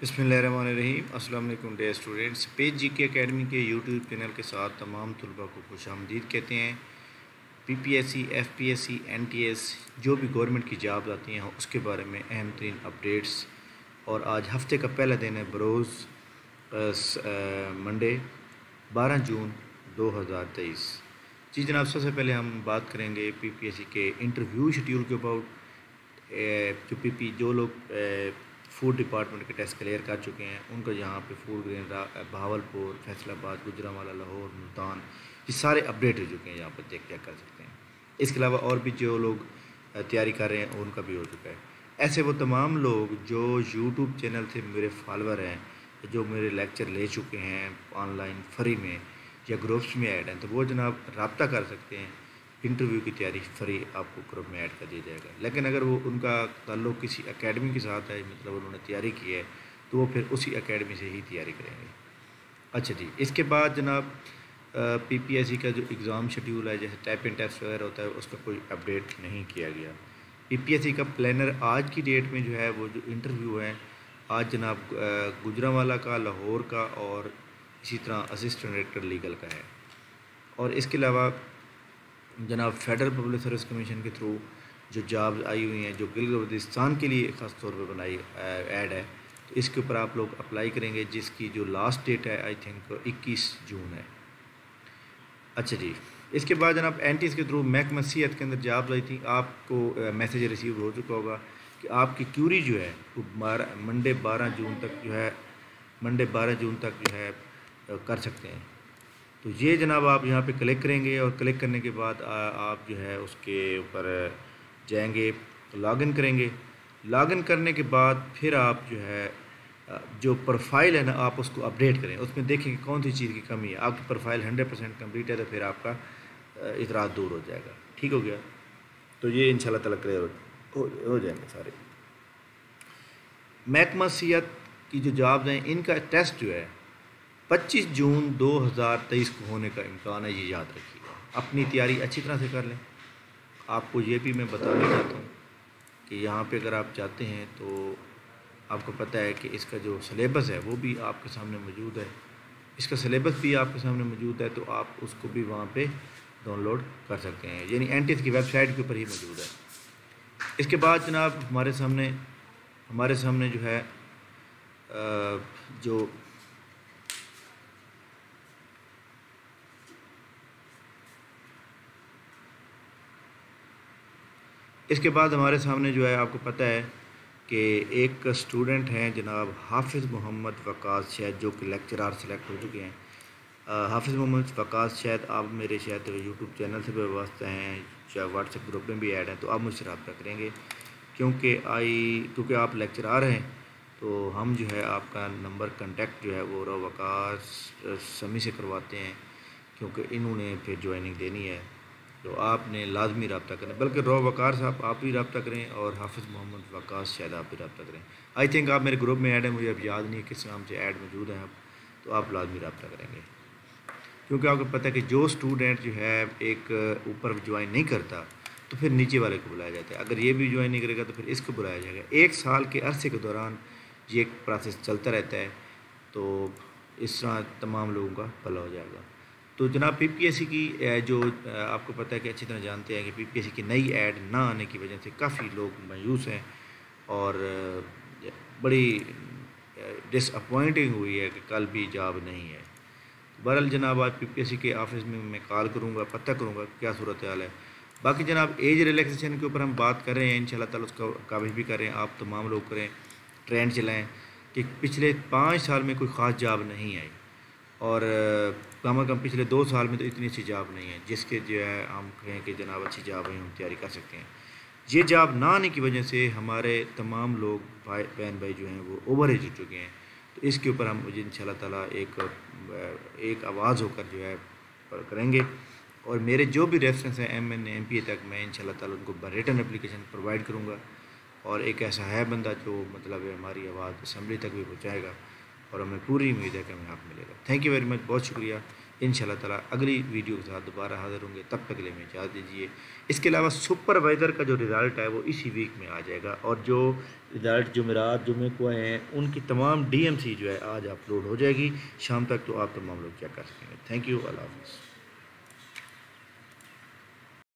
बिस्मिल्लाहिर्रहमानिर्रहीम। अस्सलाम वालेकुम डियर स्टूडेंट्स, पेज जी के अकेडमी के यूट्यूब चैनल के साथ तमाम तलबा को खुशामदीद कहते हैं। पीपीएससी, एफपीएससी, एनटीएस जो भी गवर्नमेंट की जॉब्स आती हैं उसके बारे में अहम तरीन अपडेट्स। और आज हफ्ते का पहला दिन है, बरोज़ मंडे 12 जून 2023। जी जनाब, सबसे पहले हम बात करेंगे पीपीएससी के इंटरव्यू शेड्यूल के अबाउट। जो लोग फूड डिपार्टमेंट के टेस्ट क्लियर कर चुके हैं उनका यहाँ पे फूड ग्रेन भावलपुर, फैसलाबाद, गुजरांवाला, लाहौर, मुल्तान ये सारे अपडेट हो चुके हैं, यहाँ पर देख कर सकते हैं। इसके अलावा और भी जो लोग तैयारी कर रहे हैं उनका भी हो चुका है। ऐसे वो तमाम लोग जो यूट्यूब चैनल से मेरे फॉलोअर हैं, जो मेरे लेक्चर ले चुके हैं ऑनलाइन फ्री में या ग्रुप्स में ऐड हैं, तो वो जनाब रब्ता कर सकते हैं। इंटरव्यू की तैयारी फ्री आपको ग्रुप में ऐड कर दिया जाएगा। लेकिन अगर वो उनका ताल्लुक़ किसी एकेडमी के साथ है, मतलब उन्होंने तैयारी की है, तो वो फिर उसी एकेडमी से ही तैयारी करेंगे। अच्छा जी, इसके बाद जनाब पीपीएससी का जो एग्ज़ाम शेड्यूल है, जैसे टाइप एंड टेस्ट वगैरह होता है, उसका कोई अपडेट नहीं किया गया। पीपीएससी का प्लानर आज की डेट में जो है वो जो इंटरव्यू है आज जनाब गुजरांवाला का, लाहौर का और इसी तरह असिस्टेंट डायरेक्टर लीगल का है। और इसके अलावा जनाब फेडरल पब्लिक सर्विस कमीशन के थ्रू जो जॉब्स आई हुई हैं, जो गिलगित बल्तिस्तान के लिए ख़ास तौर पर बनाई ऐड है, तो इसके ऊपर आप लोग अप्लाई करेंगे, जिसकी जो लास्ट डेट है आई थिंक 21 जून है। अच्छा जी, इसके बाद जनाब एनटीएस के थ्रू महकमा सेहत के अंदर जॉब्स आई थी। आपको मैसेज रिसीव हो चुका होगा कि आपकी क्यूरी जो है वो मंडे 12 जून तक जो है कर सकते हैं। तो ये जनाब आप यहाँ पे क्लिक करेंगे और क्लिक करने के बाद आप जो है उसके ऊपर जाएंगे, लॉगिन करेंगे। लॉगिन करने के बाद फिर आप जो है जो प्रोफाइल है ना, आप उसको अपडेट करें, उसमें देखें कि कौन सी चीज़ की कमी है। आपकी प्रोफाइल 100% कम्प्लीट है तो फिर आपका इतराज़ दूर हो जाएगा। ठीक हो गया, तो ये इंशाल्लाह ताला क्लियर हो जाएंगे सारे। महकमा सेहत की जो जॉब्स हैं इनका टेस्ट जो है 25 जून 2023 को होने का इम्कान है, ये याद रखिएगा। अपनी तैयारी अच्छी तरह से कर लें। आपको ये भी मैं बताना चाहता हूँ कि यहाँ पे अगर आप जाते हैं तो आपको पता है कि इसका जो सिलेबस है वो भी आपके सामने मौजूद है, इसका सिलेबस भी आपके सामने मौजूद है, तो आप उसको भी वहाँ पे डाउनलोड कर सकते हैं, यानी एनटीएस की वेबसाइट के ऊपर ही मौजूद है। इसके बाद जनाब हमारे सामने जो है जो आपको पता है कि एक स्टूडेंट हैं जनाब हाफिज़ मोहम्मद वक़ास, शायद जो कि लेक्चरार सेलेक्ट हो चुके हैं। हाफिज़ मोहम्मद वक़ास शायद आप मेरे शायद यूट्यूब चैनल से वास्ता हैं या व्हाट्सएप ग्रुप में भी ऐड हैं, तो आप मुझसे रब्ता करेंगे, क्योंकि आप लेक्चरार हैं तो हम जो है आपका नंबर कंटेक्ट जो है वो राव वक़ास शमी से करवाते हैं, क्योंकि इन्होंने फिर ज्वाइनिंग देनी है, तो आपने लाजमी रब्ता करना। बल्कि राव वक़ास साहब आप भी रब्ता करें और हाफिज़ मोहम्मद वक़ास शायद आप भी रब्ता करें। आई थिंक आप मेरे ग्रुप में ऐड हैं, मुझे अब याद नहीं है किस नाम से ऐड मौजूद हैं आप, तो आप लाजमी रब्ता करेंगे, क्योंकि आपको पता है कि जो स्टूडेंट जो है एक ऊपर ज्वाइन नहीं करता तो फिर नीचे वाले को बुलाया जाता है, अगर ये भी ज्वाइन नहीं करेगा तो फिर इसको बुलाया जाएगा। एक साल के अरसे के दौरान ये प्रोसेस चलता रहता है, तो इस तरह तमाम लोगों का भला हो जाएगा। तो जनाब पीपीएससी की जो आपको पता है कि अच्छी तरह जानते हैं कि पीपीएससी की नई ऐड ना आने की वजह से काफ़ी लोग मायूस हैं और बड़ी डिसअपॉइंटिंग हुई है कि कल भी जॉब नहीं है। बहरहाल जनाब आज पीपीएससी के ऑफिस में मैं कॉल करूँगा, पता करूँगा क्या सूरत हाल है। बाकी जनाब एज रिलैक्सेशन के ऊपर हम बात कर रहे हैं, इंशाल्लाह ताला उसका काबिज भी करें, आप तमाम लोग करें, ट्रेंड चलाएँ कि पिछले 5 साल में कोई ख़ास जॉब नहीं आई और कम अज़ कम पिछले 2 साल में तो इतनी अच्छी जॉब नहीं है जिसके जो है हम कहें कि जनाब अच्छी जॉब है, हम तैयारी कर सकते हैं। ये जॉब ना आने की वजह से हमारे तमाम लोग बहन भाई जो हैं वो ओवर एज हो चुके हैं, तो इसके ऊपर हम इंशाल्लाह ताला एक आवाज़ होकर जो है करेंगे। और मेरे जो भी रेफरेंस हैं MNA MPA तक मैं इंशाल्लाह ताला उनको रिटर्न एप्लीकेशन प्रोवाइड करूँगा, और एक ऐसा है बंदा जो मतलब हमारी आवाज़ असम्बली तक भी पहुँचाएगा, और हमें पूरी उम्मीद है कि हमें आप मिलेगा। थैंक यू वेरी मच, बहुत शुक्रिया। इंशाल्लाह ताला अगली वीडियो के साथ दोबारा हाज़िर होंगे, तब तक के लिए हमें इजाज़त दीजिए। इसके अलावा सुपरवाइज़र का जो रिज़ल्ट है वो इसी वीक में आ जाएगा और जो रिज़ल्ट जुमेरात जुमे को हैं उनकी तमाम DMC जो है आज अपलोड हो जाएगी शाम तक, तो आप तमाम लोग क्या कर सकेंगे। थैंक यू, अल्लाह हाफ़िज़।